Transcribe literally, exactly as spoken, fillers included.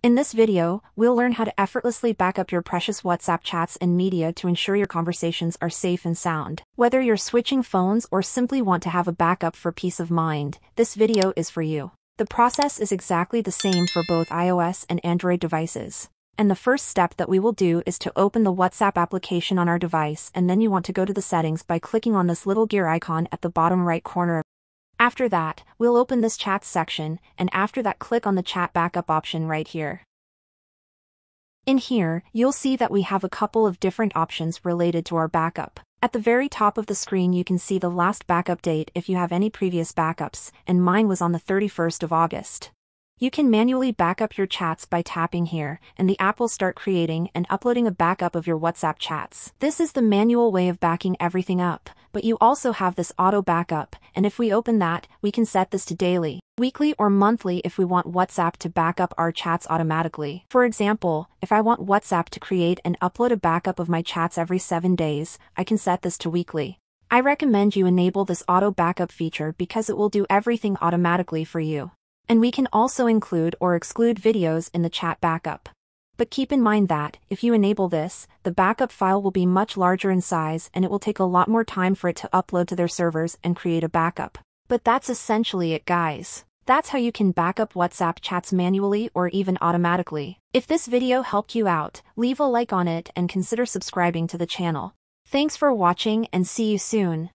In this video, we'll learn how to effortlessly back up your precious WhatsApp chats and media to ensure your conversations are safe and sound. Whether you're switching phones or simply want to have a backup for peace of mind, this video is for you. The process is exactly the same for both iOS and Android devices. And the first step that we will do is to open the WhatsApp application on our device, and then you want to go to the settings by clicking on this little gear icon at the bottom right corner. After that, we'll open this chat section, and after that click on the chat backup option right here. In here, you'll see that we have a couple of different options related to our backup. At the very top of the screen you can see the last backup date if you have any previous backups, and mine was on the thirty-first of August. You can manually back up your chats by tapping here, and the app will start creating and uploading a backup of your WhatsApp chats. This is the manual way of backing everything up, but you also have this auto backup, and if we open that, we can set this to daily, weekly or monthly if we want WhatsApp to back up our chats automatically. For example, if I want WhatsApp to create and upload a backup of my chats every seven days, I can set this to weekly. I recommend you enable this auto backup feature because it will do everything automatically for you. And we can also include or exclude videos in the chat backup. But keep in mind that, if you enable this, the backup file will be much larger in size and it will take a lot more time for it to upload to their servers and create a backup. But that's essentially it, guys. That's how you can back up WhatsApp chats manually or even automatically. If this video helped you out, leave a like on it and consider subscribing to the channel. Thanks for watching and see you soon.